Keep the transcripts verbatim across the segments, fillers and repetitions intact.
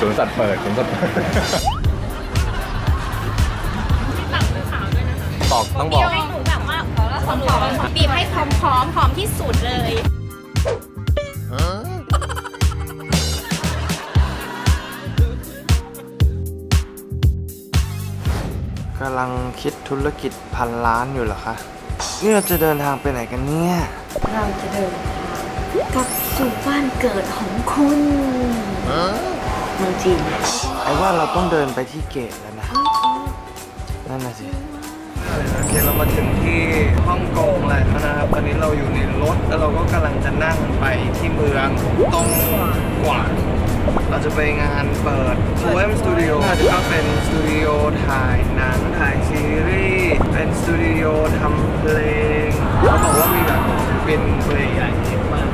สวนสัตว์เปิดสวนสัตว์เปิดบอกต้องบอกให้หนูแบบว่าบีบให้พร้อมพร้อมพร้อมที่สุดเลยกำลังคิดธุรกิจพันล้านอยู่เหรอคะนี่เราจะเดินทางไปไหนกันเนี่ยเราจะเดินกลับสู่บ้านเกิดของคุณเมืองจีนไอ้ว่าเราต้องเดินไปที่เกตแล้วนะนั่นน่ะสิโอเคเรามาถึงที่ฮ่องกงแล้วนะครับตอนนี้เราอยู่ในรถแล้วเราก็กำลังจะนั่งไปที่เมืองตงกวางเราจะไปงานเปิด โฟ เอ็ม Studio ก็เป็นสตูดิโอถ่ายหนังถ่ายซีรีส์เป็นสตูดิโอทำเพลงเขาบอกว่ามีแบบเป็นเพลงใหญ่มาก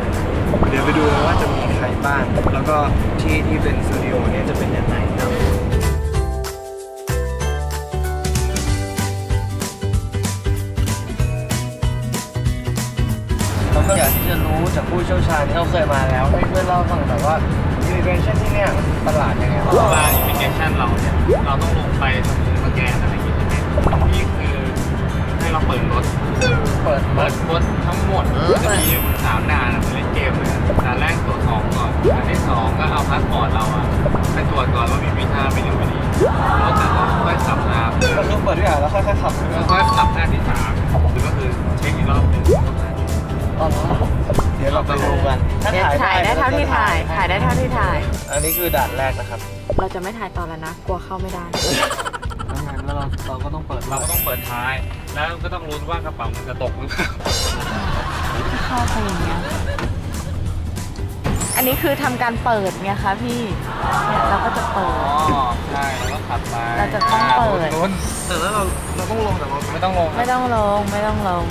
เดี๋ยวไปดูว่าจะมีใครบ้างแล้วก็ที่ที่เป็นสตูดิโอเนี่ยจะเป็นยังไงครับเราก็อยากที่จะรู้จากผู้เชี่ยวชาญที่เราเคยมาแล้วให้เพื่อนเล่าฟังแต่ว่าอิมิเกรชั่นที่เนี่ยตลาดยังไงตลาดอิมิเกรชั่นเราเนี่ยเราต้องลงไปทำสแกนอะไรอย่างเงี้ยนี่คือให้เราเปิดรถเปิดเปิดรถทั้งหมดจะมีอยู่สามด่านเหมือนเล่นเกมเลยด่านแรกตรวจสอบก่อนด่านที่สองก็เอาพาสปอร์ตเราอะไปตรวจก่อนว่ามีวีซ่าไม่อยู่ดีแล้วจากนั้นค่อยขับมาเราต้องเปิดด้วยแล้วค่อยค่อยขับค่อยขับหน้าที่สามก็คือเช็คอีกรอบหนึ่งเดี๋ยวเราไปดูกันถ้าถ่ายได้เท่าที่ถ่ายถ่ายได้เท่าที่ถ่ายอันนี้คือด่านแรกนะครับเราจะไม่ถ่ายตอนแล้วนะกลัวเข้าไม่ได้ดังนั้นเราเราก็ต้องเปิดเราก็ต้องเปิดท้ายแล้วก็ต้องรู้ว่ากระเป๋ามันจะตกหรือเปล่าเข้าไปอย่างเงี้ยอันนี้คือทำการเปิดไงคะพี่เนี่ยเราก็จะเปิดอ๋อใช่เราก็ขับไปเราจะต้องเปิดแต่แล้วเราเราต้องลงแต่เราไม่ต้องลงไม่ต้องลงไม่ต้องลง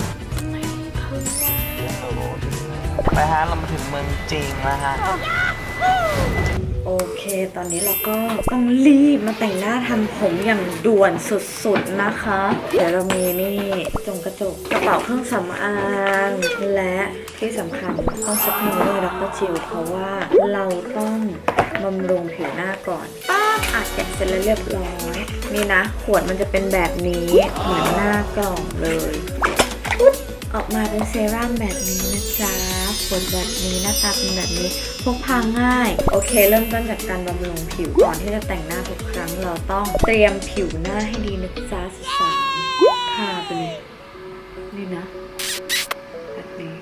ไปฮะเรามาถึงเมืองจีนแล้วฮะโอเคตอนนี้เราก็ต้องรีบมาแต่งหน้าทำผมอย่างด่วนสุดๆนะคะเดี๋ยวเรามีนี่จงกระจกกระเป๋าเครื่องสำอางและที่สำคัญต้องซักให้ด้วยดร.จิวเพราะว่าเราต้องบำรุงผิวหน้าก่อนป้าอัดแกะเสร็จแล้วเรียบร้อยนี่นะขวดมันจะเป็นแบบนี้เหมือนหน้ากล่องเลยออกมาเป็นเซรั่มแบบนี้นะจ๊ะขวดแบบนี้หน้าตาเป็นแบบนี้พกพาง่ายโอเคเริ่มต้นจากการบำรุงผิวก่อนที่จะแต่งหน้าทุกครั้งเราต้องเตรียมผิวหน้าให้ดีนะจ๊ะสาวๆทาไปเลยนี่นะแบบนี้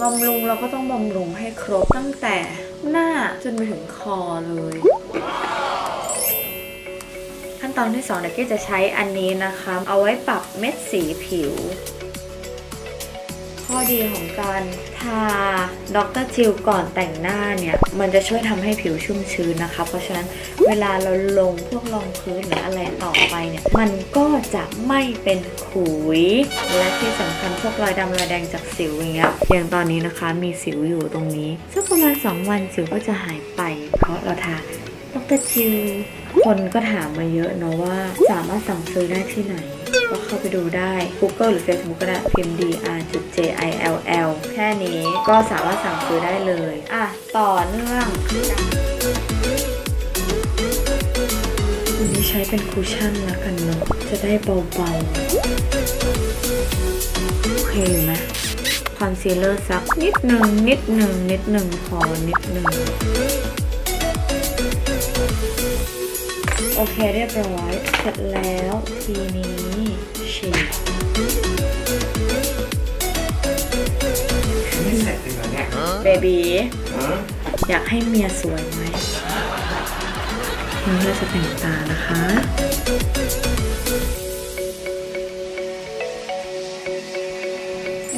บำรุงเราก็ต้องบำรุงให้ครบตั้งแต่หน้าจนไปถึงคอเลยขั้นตอนที่สองเด็กก็จะใช้อันนี้นะคะเอาไว้ปรับเม็ดสีผิวข้อดีของการทาดร.จิวก่อนแต่งหน้าเนี่ยมันจะช่วยทำให้ผิวชุ่มชื้นนะคะเพราะฉะนั้นเวลาเราลงพวกรองพื้นหรืออะไรต่อไปเนี่ยมันก็จะไม่เป็นขุยและที่สำคัญพวกรอยดำรอยแดงจากสิวอย่างเงี้ยอย่างตอนนี้นะคะมีสิวอยู่ตรงนี้สักประมาณสองวันสิวก็จะหายไปเพราะเราทาดร.จิวคนก็ถามมาเยอะเนาะว่าสามารถสั่งซื้อได้ที่ไหนก็เข้าไปดูได้ Google หรือ Facebook ก็ได้พิมพ์ ดี อาร์ เจ ไอ แอล แอล แค่นี้ก็สามารถสั่งซื้อได้เลยอ่ะต่อเนื่องวันนี้ใช้เป็นคุชชั่นละกันเนาะจะได้เบาๆโอเคไหมคอนซีลเลอร์ซักนิดหนึ่งนิดหนึ่งนิดหนึ่งพอนิดหนึ่งโอเคเรียบร้อยเสร็จแล้วทีนี้ฉีดไม่เสร็จจริงเหรอเนี่ยเบบีอยากให้เมียสวยไหมนี่เราจะแต่งตานะคะ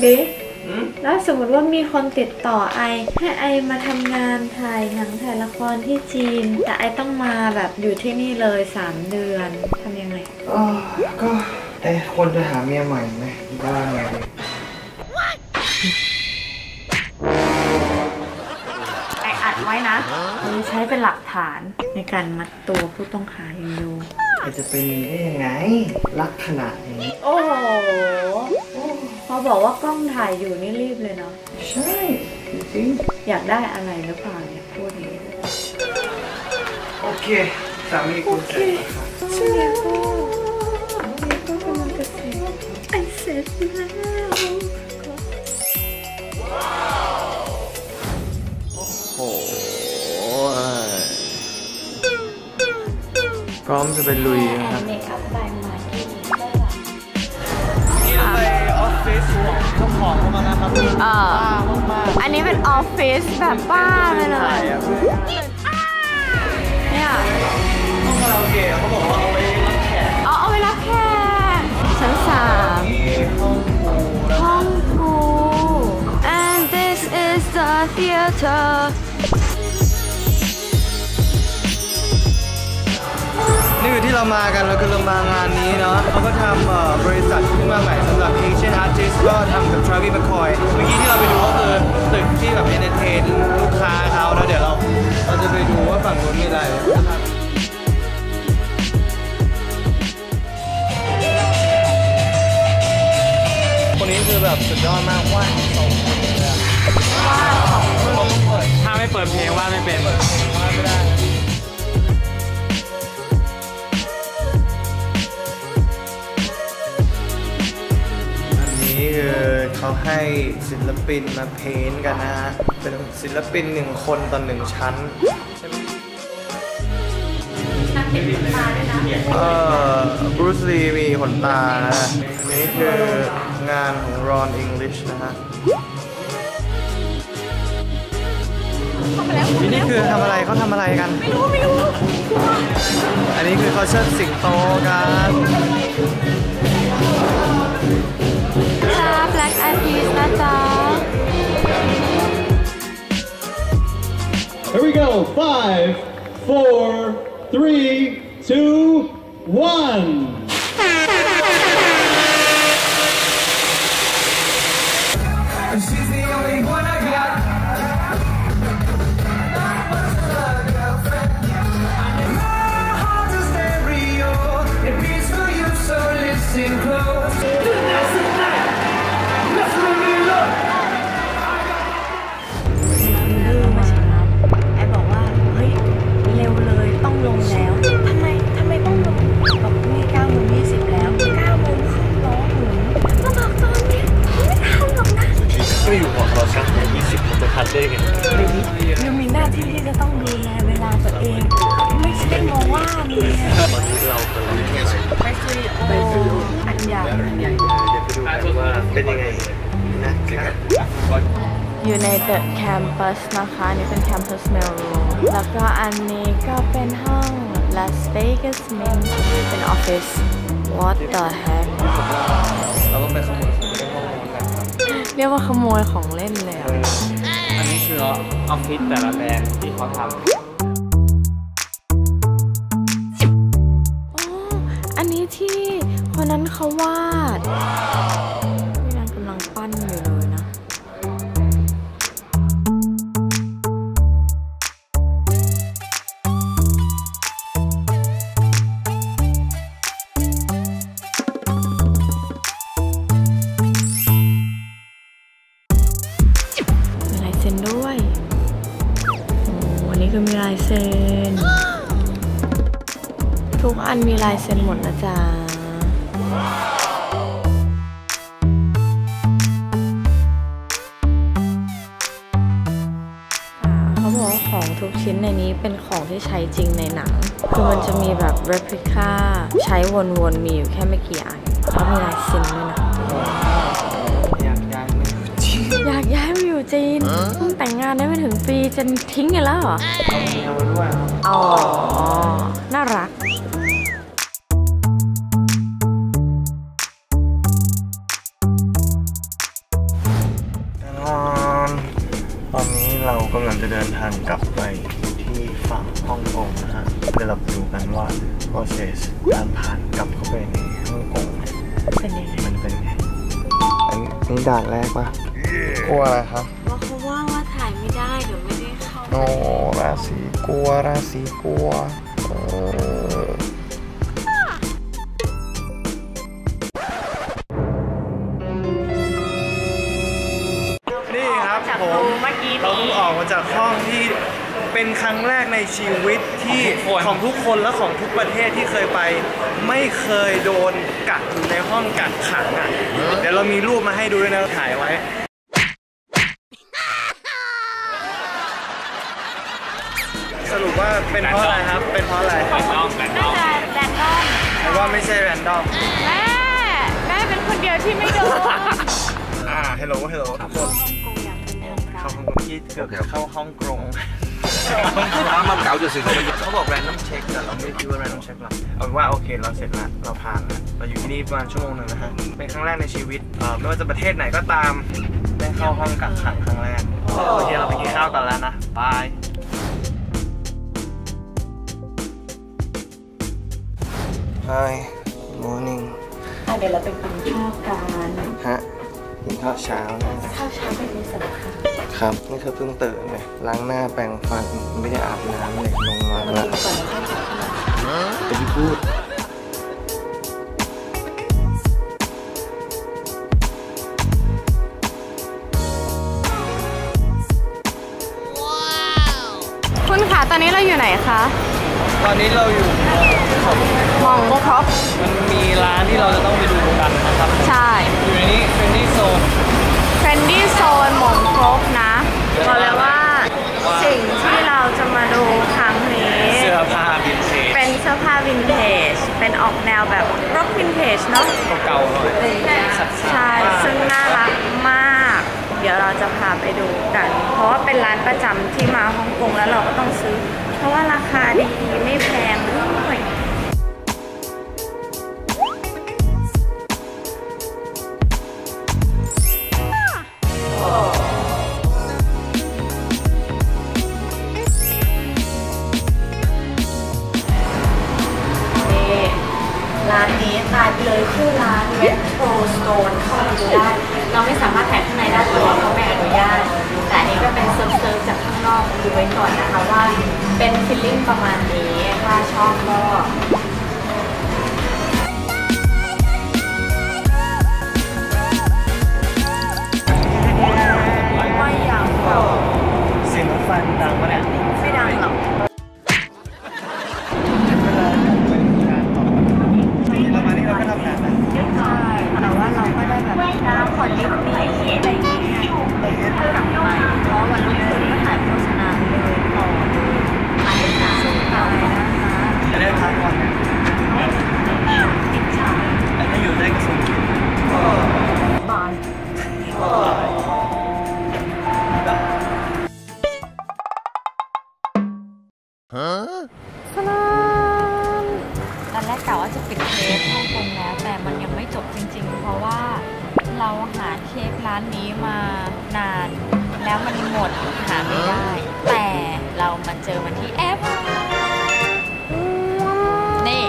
เบบี แล้วสมมติว่ามีคนติดต่อไอให้ไอมาทำงานถ่ายหนังถ่ายละครที่จีนแต่ไอต้องมาแบบอยู่ที่นี่เลยสามเดือนทำยังไงอ๋อก็ไอคนจะหาเมียใหม่ไหมบ้างไหมไออัดไว้นะมันใช้เป็นหลักฐานในการมัดตัวผู้ต้องหาอยู่จะเป็นได้ยังไงลักขนาดนี้โอ้โหพอบอกว่ากล้องถ่ายอยู่นี่รีบเลยเนาะใช่จริงอยากได้อะไรหรือเปล่าเนี่ยพูดอย่างนี้โอเคสามีคุณเสร็จเชื่อก็ก็กำลังจะเสร็จไอเสร็จแล้วโอ้โหพร้อมจะเป็นลุยนะครับเมคอัพใบใหม่นี่เราไปออฟฟิศของเจ้าของเขามานะครับบ้ามากๆอันนี้เป็นออฟฟิศแบบบ้าไปเลยเนี่ยห้องคาราโอเกะเขาบอกว่าเอาไว้รับแขกอ๋อเอาไว้รับแขกชั้นสามห้องครูห้องครู and this is the theaterนี่คือที่เรามากันเราคือเรามางานนี้เนาะเขาก็ทำบริษัทขึ้นมาใหม่สำหรับ Asian Artist ก็ทำกับ Travis McCoy เมื่อกี้ที่เราไปดูก็คือตึกที่แบบเอนเตอร์เทนลูกค้าเขาแล้วเดี๋ยวเราเราจะไปดูว่าฝั่งนู้นมีอะไรคนนี้คือแบบสุดยอดมากว่าสองคนเลยอะว่าสองคนถ้าไม่เปิดเพลงว่าไม่เป็นเปิดเพลงว่าไม่ได้นี่คือเขาให้ศิลปินมาเพ้นกันนะฮะเป็นศิลปินหนึ่งคนต่อหนึ่งชั้นเออบรูซลีมีขนตานะนี่คืองานของรอนอิงลิชนะฮะนี่คือทำอะไรเขาทำอะไรกันไม่รู้ไม่รู้อันนี้คือเขาเชิดสิงโตกันแบล็กอาร์ติสต์นะจ๊ะ Here we go five four three two one อยู่ในเดอะแคมปัสนะคะนี่เป็นแคมปัสเมลรูมแล้วก็อันนี้ก็เป็นห้องลาสเวกัสเมนเป็นออฟฟิศ What the heck เราต้องไปขโมยเรียกว่าขโมยของเล่นเลยอันนี้คือออฟฟิศแต่ละแบรนด์ที่เขาทำที่คนนั้นเขาวาดนี่นางกำลังปั้นอยู่เลยนะมีลายเซ็นด้วยวันนี้ก็มีลายเซ็นทุกอันมีลายเซ็นหมดนะจ๊ะเขาบอกว่าของทุกชิ้นในนี้เป็นของที่ใช้จริงในหนังคือมันจะมีแบบ replica ใช้วนๆมีอยู่แค่ไม่กี่อันเขามีลายเซ็นด้วยนะอยากย้ายมาอยู่จีนอยากย้ายมาอยู่จีนแต่งงานได้ไม่ถึงปีจะทิ้งกันแล้วเหรอเอาเมียมาด้วยอ๋อน่ารัก เรากำลังจะเดินทางกลับไปที่ฝั่งฮ่องกงนะฮะเดี๋ยวเราดูกันว่า process การผ่านกลับเข้าไปในฮ่องกงเป็นยังไงมันเป็นยังไงอันนี้ด่านแรกป่ะกลัวอะไรครับว่าเขาว่าว่าถ่ายไม่ได้เดี๋ยวไม่ได้เข้าโอ้ราศีกลัวราศีกลัวจากห้องที่เป็นครั้งแรกในชีวิตที่ของทุกคนและของทุกประเทศที่เคยไปไม่เคยโดนกักอยู่ในห้องกักขังอ่ะเดี๋ยวเรามีรูปมาให้ดูด้วยนะถ่ายไว้สรุปว่าเป็นเพราะอะไรครับเป็นเพราะอะไรน่าจะแรนดอมแต่ว่าไม่ใช่แรนดอมแม่แม่เป็นคนเดียวที่ไม่โดนอ่าเฮลโลเฮลโลทุกคนเกือบเข้าห้องกรงน้ำมันเก่าจะสึกเขาบอกแรนดอมเช็คแต่เราไม่คิดว่าแรนดอมเช็คหรอกเอาว่าโอเคเราเสร็จแล้วเราผ่านแล้วเราอยู่ที่นี่ประมาณชั่วโมงหนึ่งนะฮะเป็นครั้งแรกในชีวิตไม่ว่าจะประเทศไหนก็ตามได้เข้าห้องกักขังครั้งแรกโอเคเราไปกินข้าวกันแล้วนะบายไฮมอร์นิ่งเดี๋ยวเราไปกินข้าวกันฮะกินข้าวเช้านะข้าวเช้าเป็นมื้อสำคัญครับนี่คือเพิ่งตื่นเลยล้างหน้าแปรงฟันไม่ได้อาบน้ำเลยลงมาแล้วเป็นพูดคุณคะตอนนี้เราอยู่ไหนคะตอนนี้เราอยู่มองก็ครับมันมีร้านที่เราจะต้องไปดูกันนะครับใช่อยู่ในนี้เป็นที่โซนเฟรนดี้โซนหม่องครบนะบอกเลยว่าสิ่งที่เราจะมาดูครั้งนี้เสื้อผ้าวินเทจเป็นเสื้อผ้าวินเทจเป็นออกแนวแบบร็อกวินเทจเนาะเก่าหน่อยใช่ซึ่งน่ารักมากเดี๋ยวเราจะพาไปดูกันเพราะว่าเป็นร้านประจำที่มาฮ่องกงแล้วเราก็ต้องซื้อเพราะว่าราคาดีไม่แพงด้วยประมาณนี้ถ้าชอบก็ไม่ยาวเสียงฟันดังมาแล้วไม่ดังหรอกประมาณนี้เราก็ทำงานนะแต่ว่าเราก็ได้แบบน้ำขอดิบมีอะไรอย่างเงี้ยกลับไปเพราะวันนี้คุณก็ถ่ายโฆษณาเลยต่อจะได้พักก่อนแต่ถ้าอยู่ได้ก็สนุกบานฮะสลามตอนแรกกะว่าจะปิดเค้กฮ่องกงแล้วแต่มันยังไม่จบจริงๆเพราะว่าเราหาเค้กร้านนี้มานานแล้วมันหมดหาไม่ได้แต่เรามาเจอมันที่แอปนี่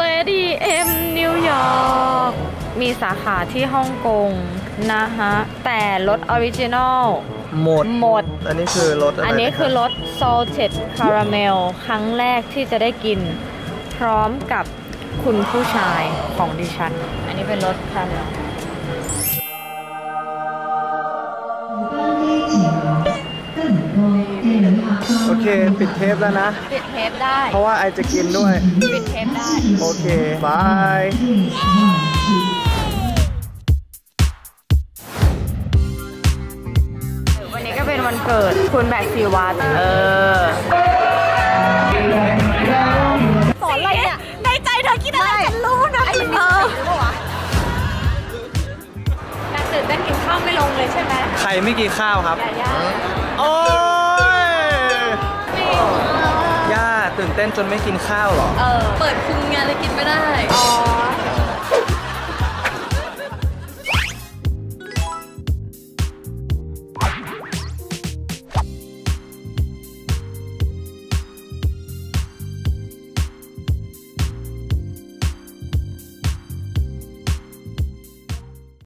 Lady M นิวยอร์กมีสาขาที่ฮ่องกงนะฮะแต่รสออริจินอลหมดหมดอันนี้คือรสอันนี้คือรส Salted Caramel ครั้งแรกที่จะได้กินพร้อมกับคุณผู้ชายของดิฉันอันนี้เป็นรสคาราเมลโอเคปิดเทปแล้วนะปิดเทปได้เพราะว่าไอจะกินด้วยปิดเทปได้โอเคบายวันนี้ก็เป็นวันเกิดคุณแบกซีวัตเออสอนอะไรเนี่ยในใจเธอคิดอะไรฉันรู้นะไอ้เออแบกตื่นเต้นกินข้าวไม่ลงเลยใช่ไหมใครไม่กินข้าวครับโอ้ย่าตื่นเต้นจนไม่กินข้าวหรอเออเปิดคุมงานเลยกินไม่ได้อ๋อ